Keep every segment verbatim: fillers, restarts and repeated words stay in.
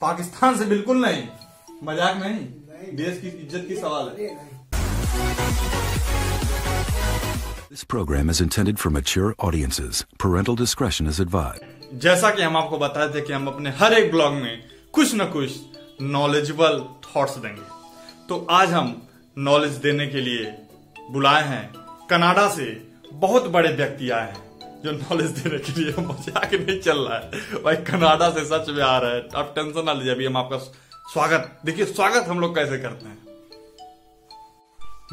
पाकिस्तान से बिल्कुल नहीं, मजाक नहीं, नहीं। देश की इज्जत की सवाल है। This program is intended for mature audiences. Parental discretion is advised. जैसा कि हम आपको बताए थे कि हम अपने हर एक ब्लॉग में कुछ न कुछ नॉलेजेबल थॉट्स देंगे, तो आज हम नॉलेज देने के लिए बुलाए हैं कनाडा से बहुत बड़े व्यक्ति आए हैं जो नॉलेज देने के लिए। मजाक नहीं चल रहा है भाई, कनाडा से सच में आ रहा है, आप टेंशन ना लीजिए। अभी हम आपका स्वागत, देखिए स्वागत हम लोग कैसे करते हैं।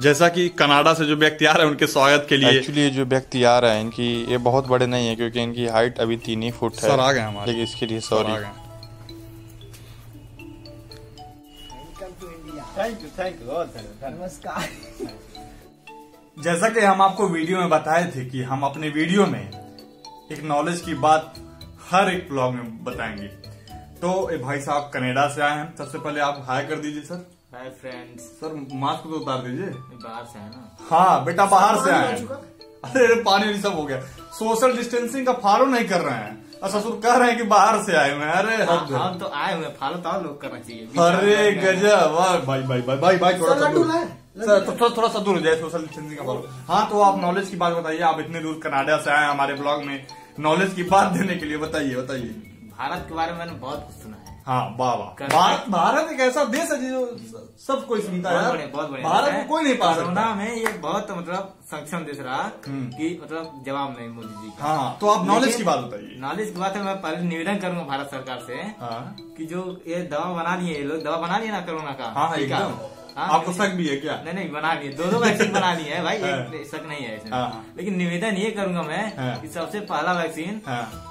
जैसा कि कनाडा से जो व्यक्ति आ रहे हैं उनके स्वागत के लिए, एक्चुअली जो व्यक्ति आ रहे हैं इनकी ये बहुत बड़े नहीं है क्योंकि इनकी हाइट अभी तीन ही फुट है। सर आ गए हमारे, लेकिन इसके लिए sorry. Thank you, thank you, नमस्कार। जैसा कि हम आपको वीडियो में बताए थे कि हम अपने वीडियो में एक नॉलेज की बात हर एक ब्लॉग में बताएंगे, तो ए भाई साहब कनाडा से आए हैं। सबसे पहले आप हाय कर दीजिए sir. Hi friends. Sir mask तो उतार दीजिए, बाहर से है ना। हाँ बेटा बाहर से आए हैं। अरे पानी भी सब हो गया, सोशल डिस्टेंसिंग का फॉलो नहीं कर रहे हैं। ससुर कह रहे हैं कि बाहर से आए हुए। अरे हम तो आए हुए, फॉलो तो लोग करना चाहिए। अरे गजब भाई भाई भाई भाई भाई, थोड़ा सा दूर है, थोड़ा सा दूर हो जाए, सोशल डिस्टेंसिंग का फॉलो। हाँ तो आप नॉलेज की बात बताइए, आप इतने दूर कनाडा से आए हमारे ब्लॉग में नॉलेज की बात देने के लिए, बताइए बताइए। भारत के बारे में मैंने बहुत कुछ सुना है। हाँ वाह वाह, भारत एक ऐसा देश है जो सब कोई सुनता है, भारत को कोई नहीं पा सकता। कोरोना में ये बहुत मतलब सक्षम देश रहा कि मतलब जवाब नहीं मोदी जी का। हाँ तो आप नॉलेज की बात बताइए। नॉलेज की बात है, मैं पहले निवेदन करूंगा भारत सरकार से हाँ। कि जो ये दवा बना लिए, ये लोग दवा बना लिए ना कोरोना का। हाँ एकदम। आपको शक भी है क्या? नहीं नहीं, बना लिए, दो दो वैक्सीन बना ली है भाई, एक शक नहीं है इसमें। लेकिन निवेदन ये करूंगा मैं कि सबसे पहला वैक्सीन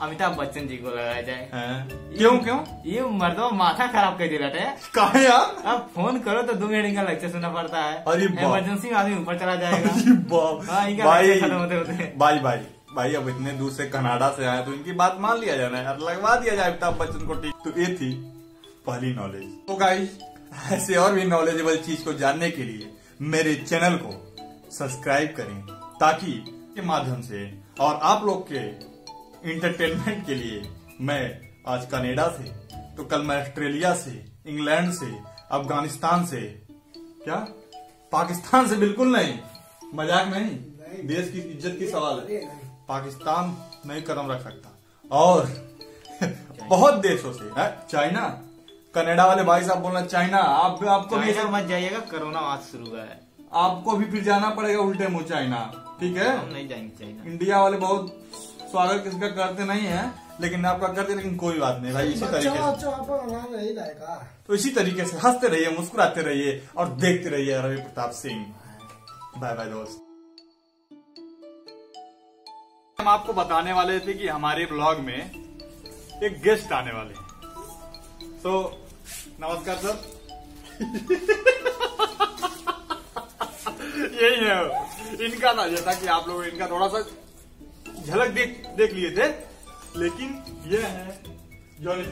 अमिताभ बच्चन जी को लगाया जाए। क्यों क्यों? ये मर्दों माथा खराब कर दे रहा है। कहाँ यार, अब फोन करो तो दो मिनट का लेक्चर सुनना पड़ता है, इमरजेंसी में आदमी ऊपर चला जाएगा। बाई बाई भाई, अब इतने दूर से कनाडा से आए तो इनकी बात मान लिया जाना है, लगवा दिया जाए अमिताभ बच्चन को टीका। तो ये थी पहली नॉलेज। तो गाइस ऐसे और भी नॉलेजेबल चीज को जानने के लिए मेरे चैनल को सब्सक्राइब करें, ताकि के माध्यम से और आप लोग के इंटरटेनमेंट के लिए मैं आज कनाडा से, तो कल मैं ऑस्ट्रेलिया से, इंग्लैंड से, अफगानिस्तान से, क्या पाकिस्तान से बिल्कुल नहीं, मजाक नहीं, नहीं। देश की इज्जत की सवाल है, पाकिस्तान नहीं कदम रख सकता। और बहुत देशों से है, चाइना, कनाडा वाले भाई साहब बोलना चाइना, आप आपको भी मत जाइएगा, कोरोना वहां शुरू हुआ है, आपको भी फिर जाना पड़ेगा उल्टे मुंह चाइना। ठीक है हम नहीं जाएंगे चाइना। इंडिया वाले बहुत स्वागत किसका करते नहीं है, लेकिन आपका करते, लेकिन कोई बात नहीं भाई, इसी तरीके से तो इसी तरीके से हंसते रहिए, मुस्कुराते रहिए और देखते रहिए रवि प्रताप सिंह। बाय बाय दोस्त। हम आपको बताने वाले थे कि हमारे ब्लॉग में एक गेस्ट आने वाले हैं, तो नमस्कार सर। यही है इनका ना, जैसा कि आप लोग इनका थोड़ा सा झलक देख देख लिए थे, लेकिन ये है जॉनी।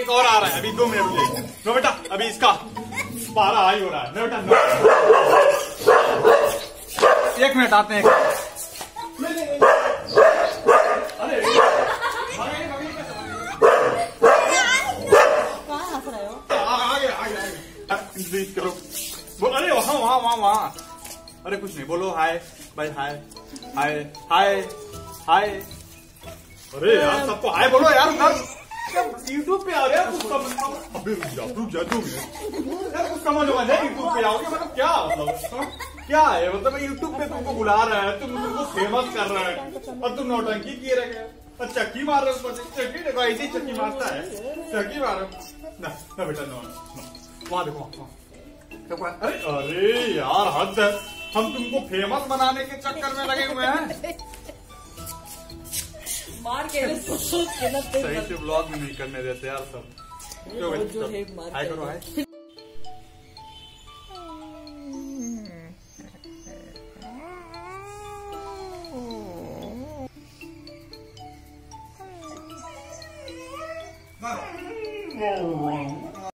एक और आ रहा है, अभी दो मिनट नो बेटा, अभी इसका पारा हाई हो रहा है। नो बेटा नो। एक मिनट आते हैं। करो बोल, अरे वहाँ वहाँ वहाँ वहाँ, अरे कुछ नहीं बोलो। हाय भाई, हाय हाय हाय हाय। अरे यार सबको हाय बोलो यार, यूट्यूब पे आ रहे हैं, अभी रुक जाओ रुक जाओ दो मिनट यार, कुछ समझ में नहीं। यूट्यूब पे आओगे मतलब क्या, मतलब क्या है, मतलब यूट्यूब पे तुमको बुला रहा है, तुम तुमको फेमस कर रहा है और तुम नौटंकी किए रखे, और चक्की मार रहे हो। चक्की देखो ऐसी चक्की मारता है, चक्की मारो ना ना बेटा नो। वाह देखो, अरे अरे यार हद है, हम तुमको फेमस बनाने के चक्कर में लगे हुए हैं। मार के सही से ब्लॉग नहीं करने देते यार सब। हाय करो हाय।